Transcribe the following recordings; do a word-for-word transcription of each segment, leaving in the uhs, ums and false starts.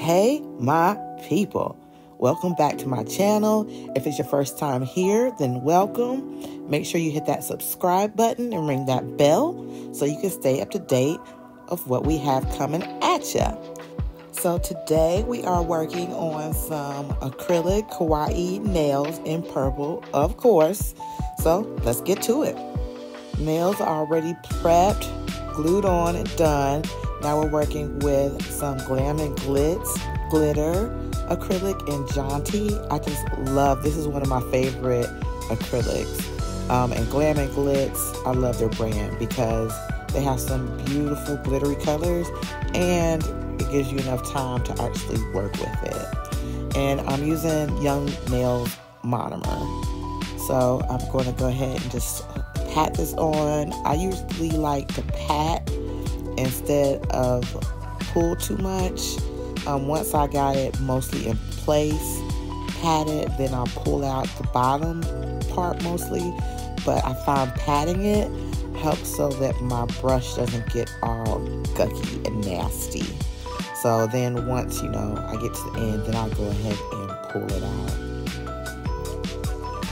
Hey, my people. Welcome back to my channel. If it's your first time here, then welcome. Make sure you hit that subscribe button and ring that bell so you can stay up to date of what we have coming at ya. So today we are working on some acrylic kawaii nails in purple, of course. So let's get to it. Nails are already prepped, glued on and done. Now we're working with some Glam and Glitz glitter acrylic in Jaunty. I just love, this is one of my favorite acrylics. Um, and Glam and Glitz, I love their brand because they have some beautiful glittery colors and it gives you enough time to actually work with it. And I'm using Young Nails Monomer. So I'm going to go ahead and just pat this on. I usually like to pat instead of pull too much. Um, once I got it mostly in place, pat it, then I'll pull out the bottom part mostly. But I find patting it helps so that my brush doesn't get all gucky and nasty. So then once, you know, I get to the end, then I'll go ahead and pull it out.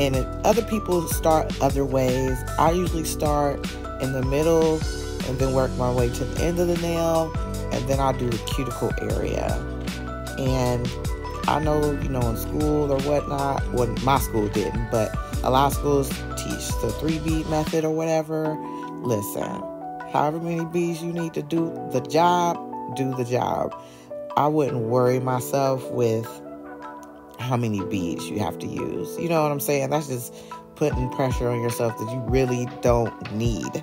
And if other people start other ways, I usually start in the middle and then work my way to the end of the nail, and then I'll do the cuticle area. And I know, you know, in school or whatnot, well, my school didn't, but a lot of schools teach the three bead method or whatever. Listen, however many beads you need to do the job, do the job. I wouldn't worry myself with how many beads you have to use. You know what I'm saying? That's just putting pressure on yourself that you really don't need.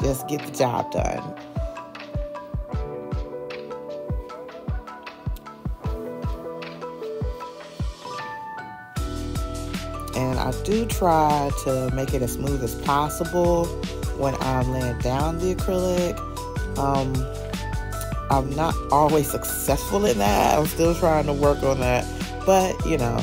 Just get the job done. And I do try to make it as smooth as possible when I'm laying down the acrylic. Um, I'm not always successful in that. I'm still trying to work on that. But, you know,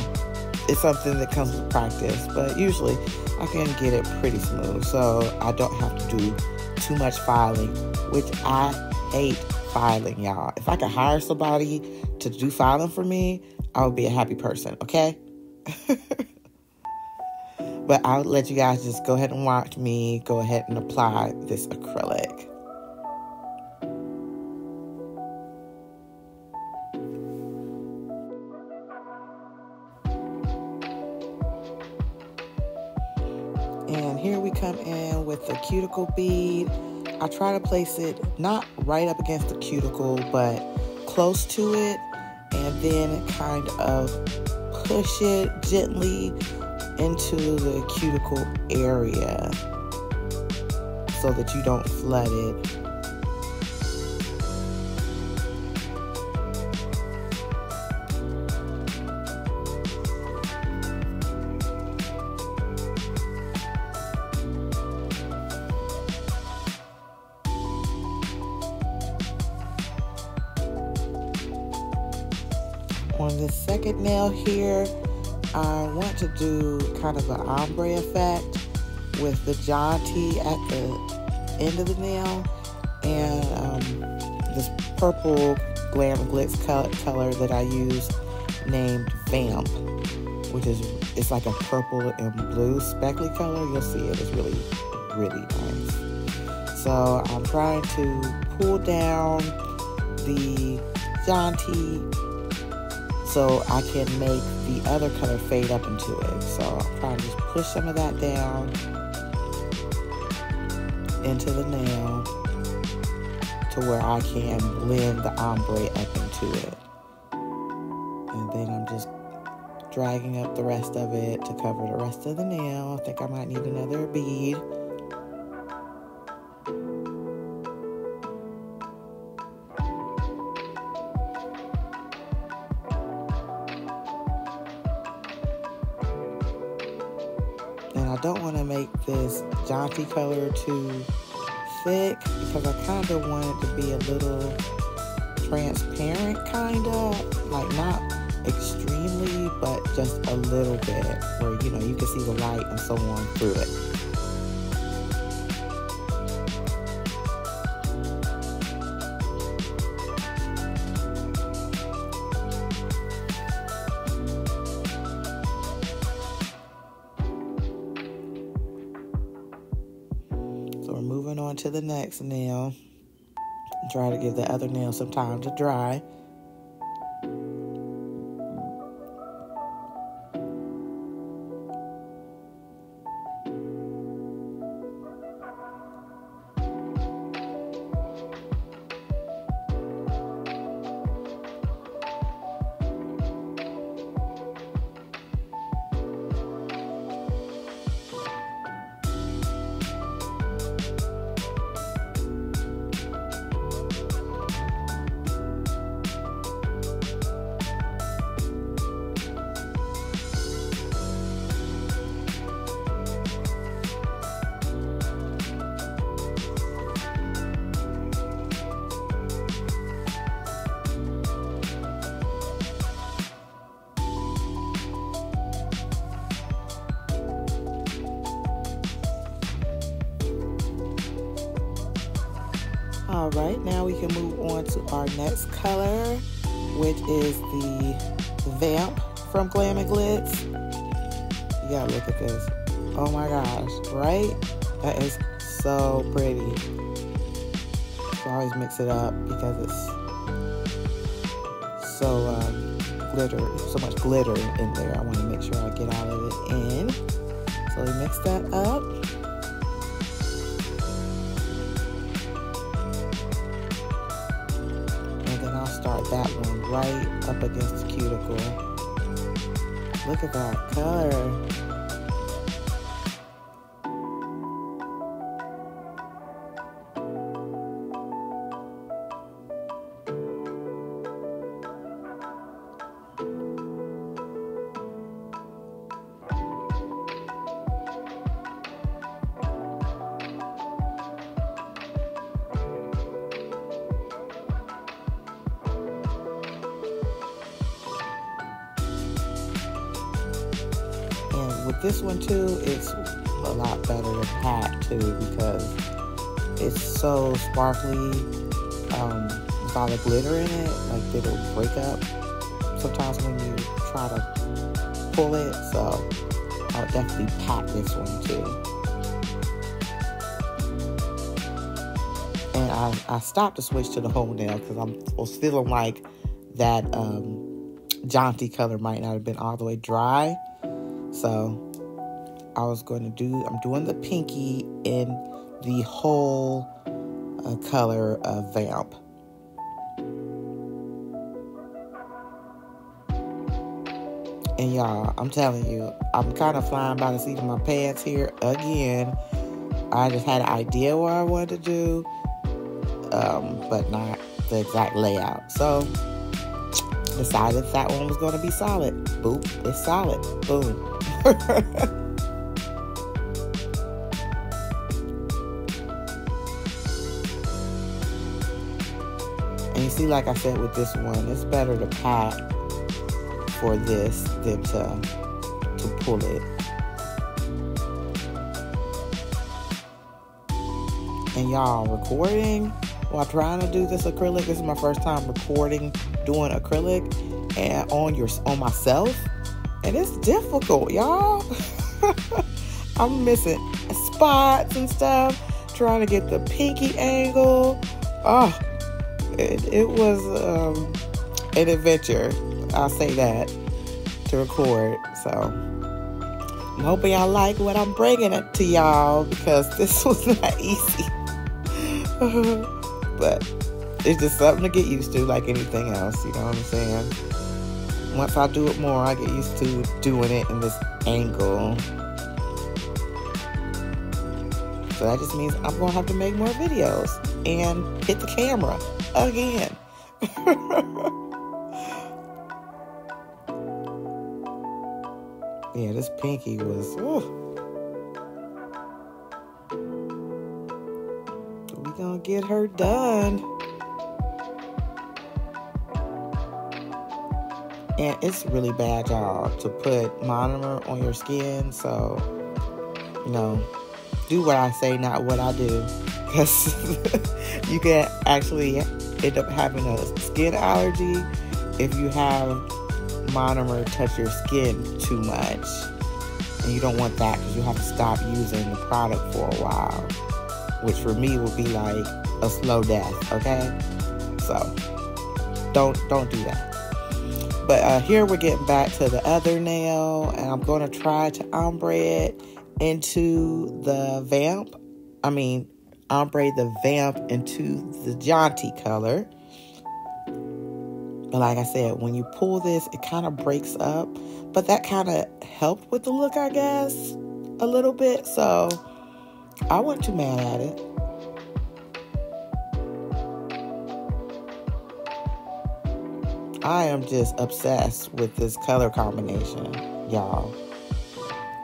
it's something that comes with practice. But usually I can get it pretty smooth, so I don't have to do too much filing, which I hate filing, y'all. If I could hire somebody to do filing for me, I would be a happy person, okay? But I'll let you guys just go ahead and watch me go ahead and apply this acrylic. And here we come in with the cuticle bead. I try to place it not right up against the cuticle, but close to it, and then kind of push it gently into the cuticle area so that you don't flood it. On the second nail here, I want to do kind of an ombre effect with the Jaunty at the end of the nail and um, this purple Glam and Glitz color that I used named Vamp, which is, it's like a purple and blue speckly color. You'll see it. It's really, really nice. So I'm trying to pull down the Jaunty so I can make the other color fade up into it. So I'm trying to just push some of that down into the nail to where I can blend the ombre up into it. And then I'm just dragging up the rest of it to cover the rest of the nail. I think I might need another bead. And I don't want to make this Jaunty color too thick because I kind of want it to be a little transparent, kind of, like not extremely, but just a little bit where, you know, you can see the light and so on through it. on to the next nail. Try to give the other nail some time to dry. All right, now we can move on to our next color, which is the Vamp from Glam and Glitz. You gotta look at this. Oh my gosh, right? That is so pretty. So I always mix it up because it's so um, glitter, so much glitter in there. I want to make sure I get all of it in. So we mix that up. Start that one right up against the cuticle. Look at that color. With this one too, it's a lot better to pat too because it's so sparkly um, with all the glitter in it, like it'll break up sometimes when you try to pull it, so I'll definitely pat this one too. And I, I stopped to switch to the whole nail because I was feeling like that um, Jaunty color might not have been all the way dry. So I was going to do, I'm doing the pinky in the whole uh, color of Vamp. And y'all, I'm telling you, I'm kind of flying by the seat of my pants here again. I just had an idea what I wanted to do, um, but not the exact layout. So decided that one was going to be solid. Boop, it's solid. Boom. And you see, like I said with this one, it's better to pat for this than to, to pull it. And y'all, recording while trying to do this acrylic, this is my first time recording doing acrylic and on your on myself. And it's difficult, y'all. I'm missing spots and stuff, trying to get the pinky angle. Oh, it, it was um, an adventure, I'll say that, to record. So I'm hoping y'all like what I'm bringing it to y'all because this was not easy. But it's just something to get used to like anything else, you know what I'm saying? Once I do it more, I get used to doing it in this angle. So that just means I'm going to have to make more videos and hit the camera again. Yeah, this pinky was... We're going to get her done. And it's really bad, y'all, to put monomer on your skin. So, you know, do what I say, not what I do. Because you can actually end up having a skin allergy if you have monomer touch your skin too much. And you don't want that because you have to stop using the product for a while. which for me would be like a slow death, okay? So don't don't do that. But uh, here we're getting back to the other nail, and I'm going to try to ombre it into the vamp. I mean, ombre the vamp into the Jaunty color. But like I said, when you pull this, it kind of breaks up. But that kind of helped with the look, I guess, a little bit. So I wasn't too mad at it. I am just obsessed with this color combination, y'all.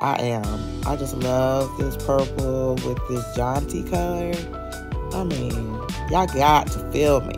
I am. I just love this purple with this Jaunty color. I mean, y'all got to feel me.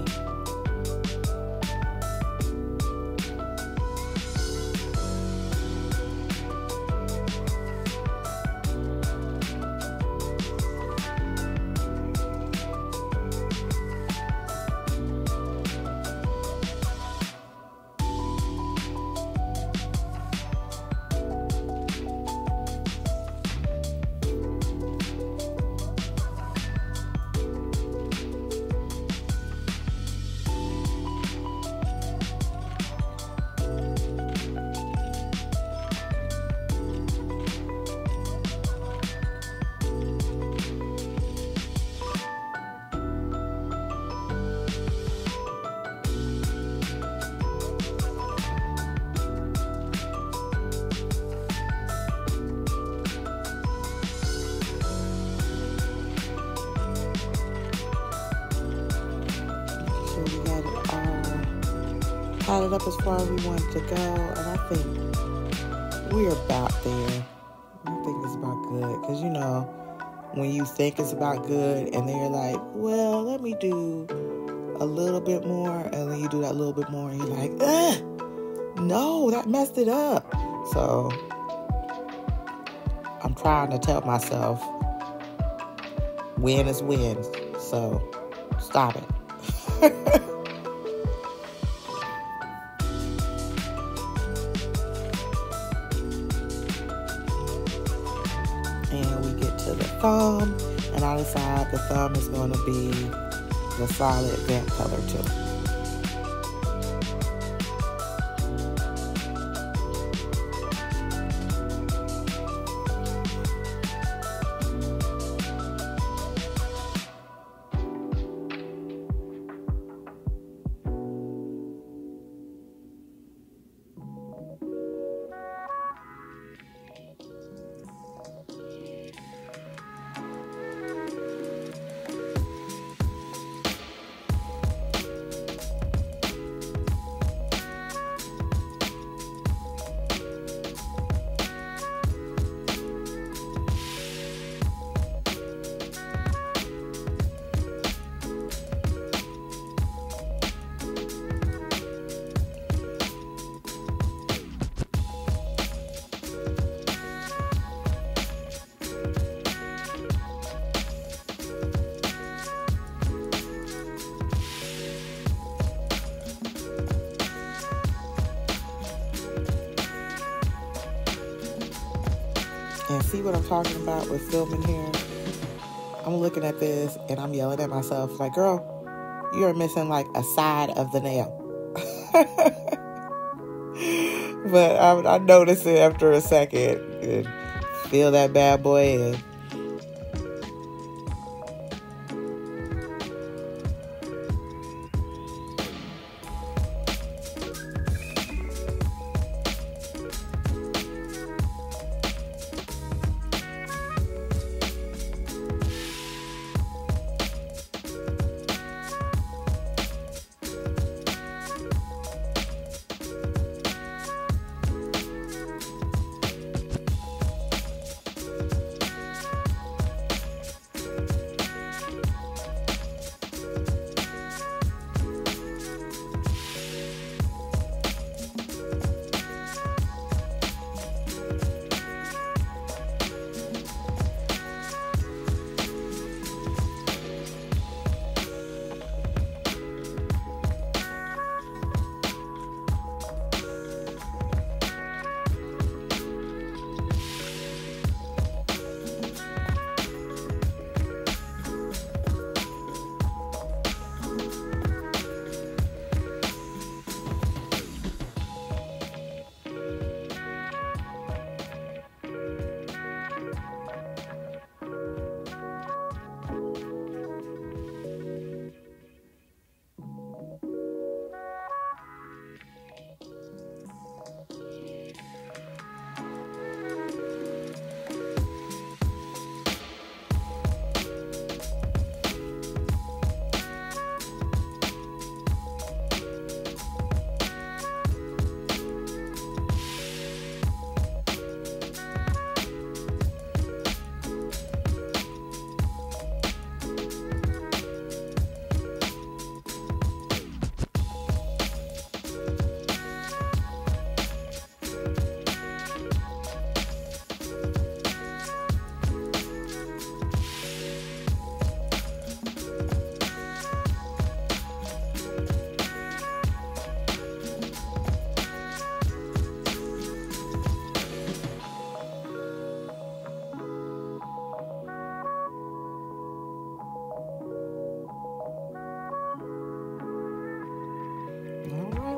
It up as far as we wanted to go, and I think we're about there. I think it's about good, because you know when you think it's about good and then you're like, well, let me do a little bit more, and then you do that little bit more and you're like, ugh, no, that messed it up. So I'm trying to tell myself win is win, so stop it. Thumb, and I decide the thumb is going to be the solid vamp color too. And see what I'm talking about with filming here? I'm looking at this and I'm yelling at myself like, girl, you're missing like a side of the nail. But I, I noticed it after a second and feel that bad boy in.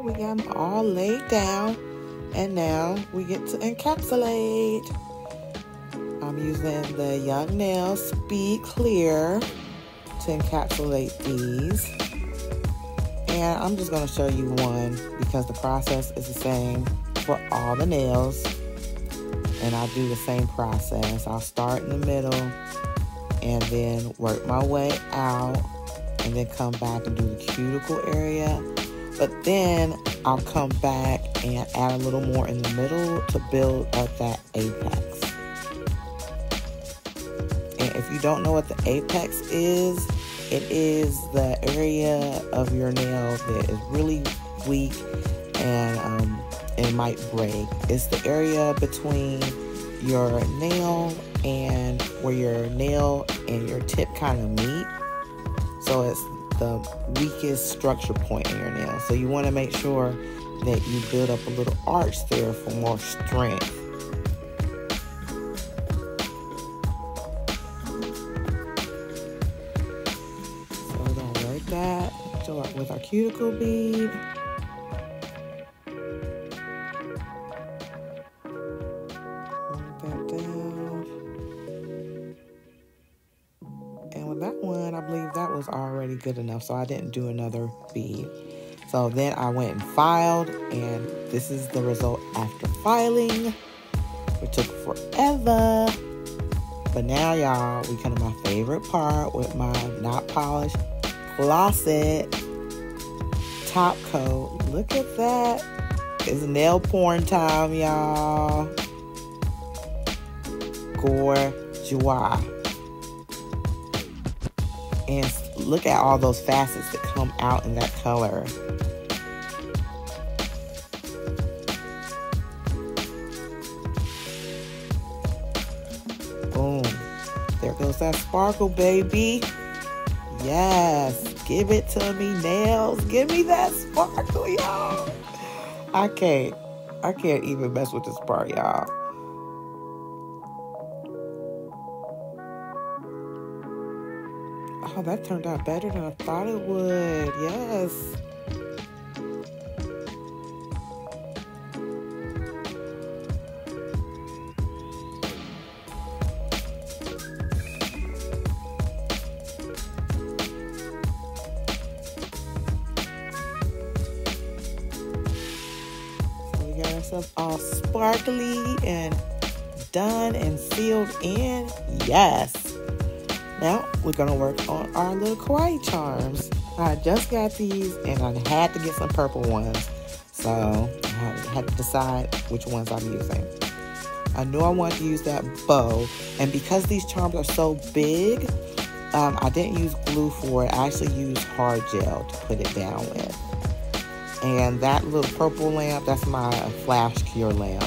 we got them all laid down, and now we get to encapsulate. I'm using the Young Nails Be Clear to encapsulate these. And I'm just going to show you one because the process is the same for all the nails. And I do the same process. I'll start in the middle and then work my way out and then come back and do the cuticle area. But then I'll come back and add a little more in the middle to build up that apex. And if you don't know what the apex is, it is the area of your nail that is really weak and um, it might break. It's the area between your nail and where your nail and your tip kind of meet. So it's the weakest structure point in your nail. So you want to make sure that you build up a little arch there for more strength. That start with our cuticle bead, hold that down, and with that one I believe that was already good enough, so I didn't do another bead. So then I went and filed, and this is the result after filing. It took forever, but now y'all, we come to my favorite part with my not polished Glosset top coat. Look at that. It's nail porn time, y'all. Gorgeous. And look at all those facets that come out in that color. Boom. There goes that sparkle, baby. Yes, give it to me, nails. Give me that sparkle, y'all. I can't, I can't even mess with this part, y'all. Oh, that turned out better than I thought it would. Yes. All sparkly and done and sealed in. Yes, now we're gonna work on our little kawaii charms. I just got these and I had to get some purple ones, so I had to decide which ones I'm using. I knew I wanted to use that bow, and because these charms are so big, um, I didn't use glue for it. I actually used hard gel to put it down with. And that little purple lamp, that's my flash cure lamp.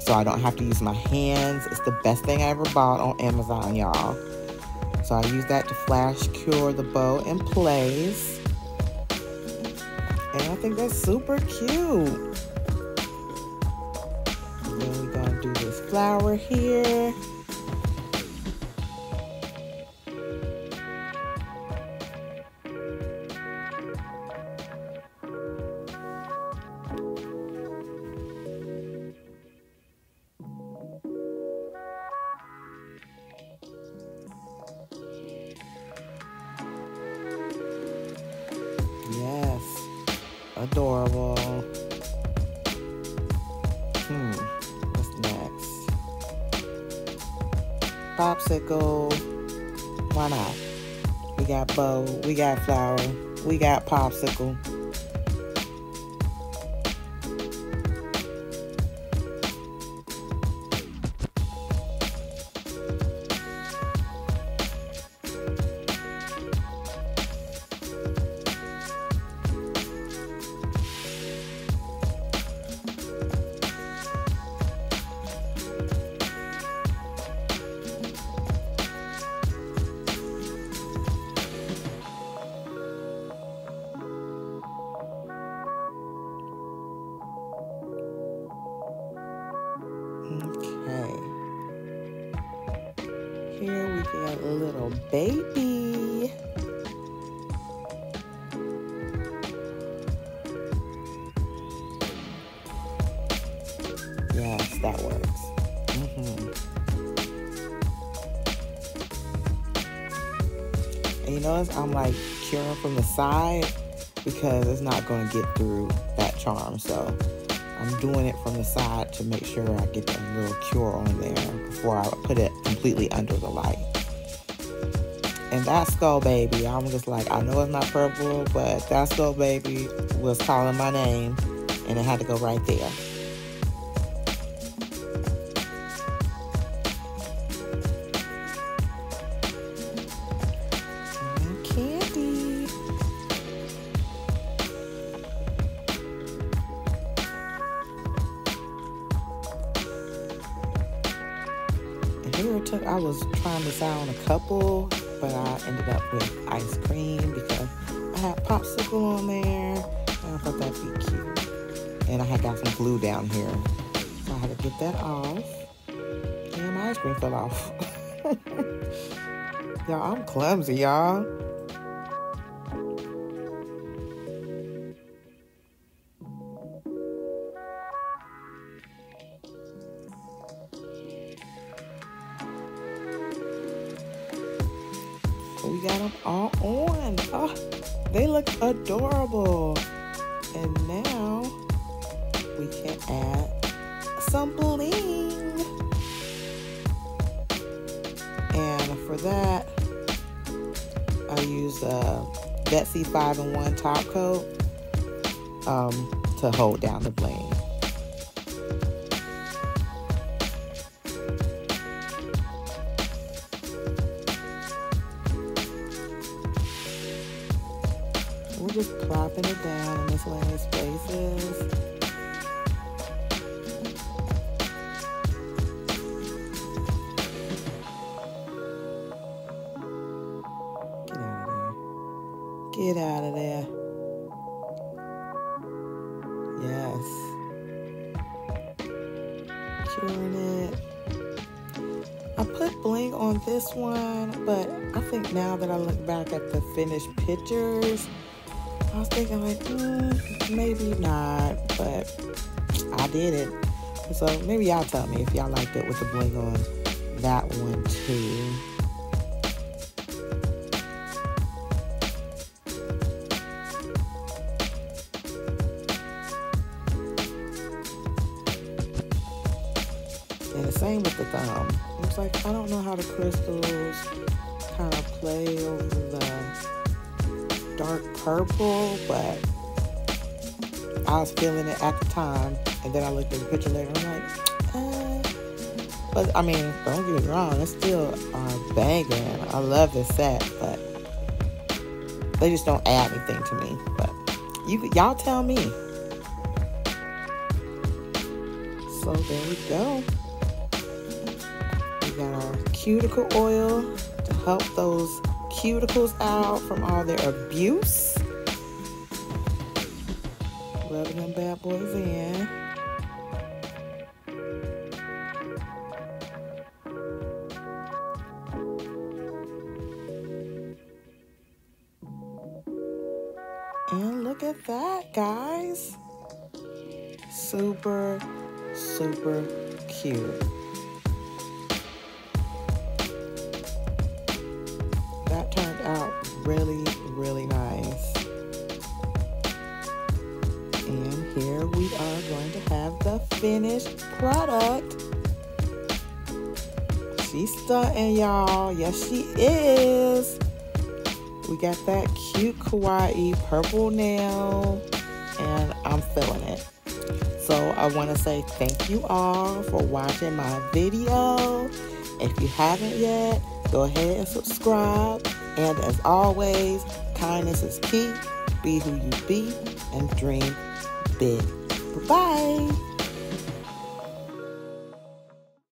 So I don't have to use my hands. It's the best thing I ever bought on Amazon, y'all. So I use that to flash cure the bow in place. And I think that's super cute. And then we're gonna do this flower here. Adorable. Hmm. What's next? Popsicle. Why not? We got bow. We got flower. We got popsicle. Here we got a little baby. that works. Mm-hmm. And you notice I'm like curing from the side because it's not going to get through that charm. So I'm doing it from the side to make sure I get that little cure on there before I put it completely under the light. And that skull baby, I'm just like, I know it's not purple, but that skull baby was calling my name and it had to go right there. I was trying to sound a couple, but I ended up with ice cream because I had popsicle on there, and I thought that'd be cute. And I had got some glue down here, so I had to get that off. And my ice cream fell off. Y'all, I'm clumsy, y'all. We got them all on. Oh, they look adorable. And now we can add some bling. And for that, I use a Betsy five in one top coat um, to hold down the bling. We're just plopping it down in miscellaneous spaces. Get out of there. Get out of there. Yes. Curing it. I put bling on this one, but I think now that I look back at the finished pictures, I was thinking like, mm, maybe not, but I did it. So maybe y'all tell me if y'all liked it with the bling on that one too. And the same with the thumb. I was like, I don't know how the crystals kind of play over the dark purple, but I was feeling it at the time, and then I looked at the picture later and I'm like, uh. But I mean, don't get me wrong, it's still uh, banging. I love this set, but they just don't add anything to me. But you, y'all tell me. So there we go. We got our cuticle oil to help those cuticles out from all their abuse. Rubbing them bad boys in. And look at that, guys. Super, super cute. Really, really nice. And here we are going to have the finished product. She's stunting, y'all. Yes, she is. We got that cute kawaii purple nail, and I'm feeling it. So I want to say thank you all for watching my video. If you haven't yet, go ahead and subscribe. And as always, kindness is key. Be who you be and dream big. Bye-bye.